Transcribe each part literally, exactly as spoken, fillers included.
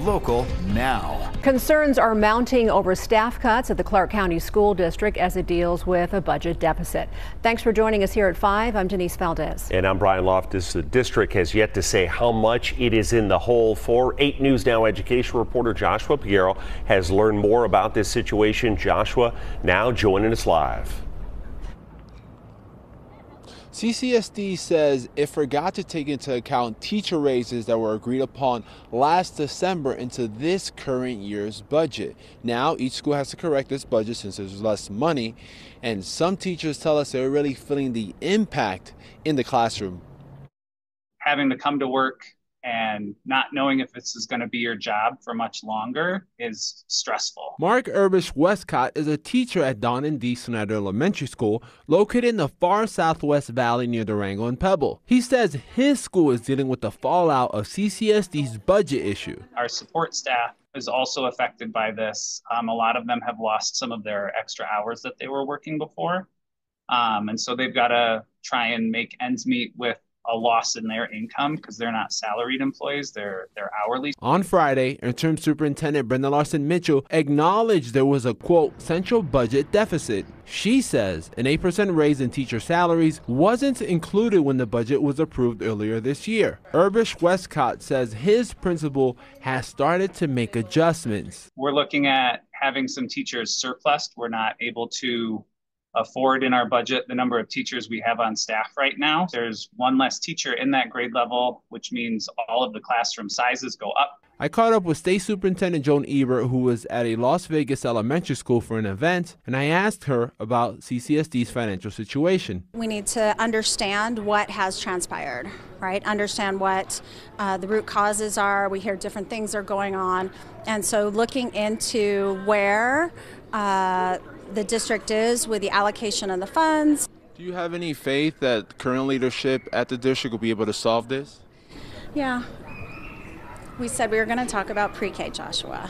local now. Concerns are mounting over staff cuts at the Clark County School District as it deals with a budget deficit. Thanks for joining us here at five. I'm Denise Valdez. And I'm Brian Loftus. The district has yet to say how much it is in the hole for. eight News Now education reporter Joshua Peguero has learned more about this situation. Joshua now joining us live. C C S D says it forgot to take into account teacher raises that were agreed upon last December into this current year's budget. Now each school has to correct its budget since there's less money, and some teachers tell us they're really feeling the impact in the classroom. Having to come to work and not knowing if this is going to be your job for much longer is stressful. Mark Urbish-Westcott is a teacher at Don and D. Snyder Elementary School, located in the far southwest valley near Durango and Pebble. He says his school is dealing with the fallout of C C S D's budget issue. Our support staff is also affected by this. Um, a lot of them have lost some of their extra hours that they were working before. Um, and so they've got to try and make ends meet with a loss in their income because they're not salaried employees, they're they're hourly. On Friday, interim superintendent Brenda Larson Mitchell acknowledged there was a, quote, central budget deficit. She says an eight percent raise in teacher salaries wasn't included when the budget was approved earlier this year. Urbish-Westcott says his principal has started to make adjustments. We're looking at having some teachers surplus. We're not able to afford in our budget the number of teachers we have on staff right now. There's one less teacher in that grade level, which means all of the classroom sizes go up. I caught up with State Superintendent Joan Ebert, who was at a Las Vegas elementary school for an event, and I asked her about C C S D's financial situation. We need to understand what has transpired, right? Understand what uh, the root causes are. We hear different things are going on. And so looking into where uh, the district is with the allocation of the funds. Do you have any faith that current leadership at the district will be able to solve this? Yeah. We said we were going to talk about pre-K, Joshua.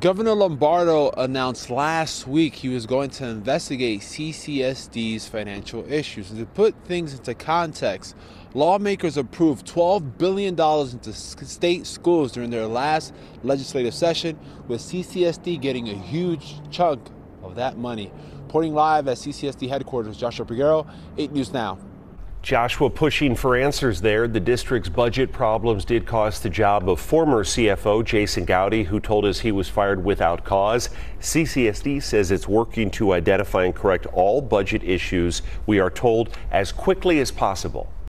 Governor Lombardo announced last week he was going to investigate C C S D's financial issues. And to put things into context, lawmakers approved twelve billion dollars into state schools during their last legislative session, with C C S D getting a huge chunk of that money. Reporting live at C C S D headquarters, Joshua Peguero, eight News Now. Joshua pushing for answers there. The district's budget problems did cost the job of former C F O Jason Gowdy, who told us he was fired without cause. C C S D says it's working to identify and correct all budget issues, we are told, as quickly as possible.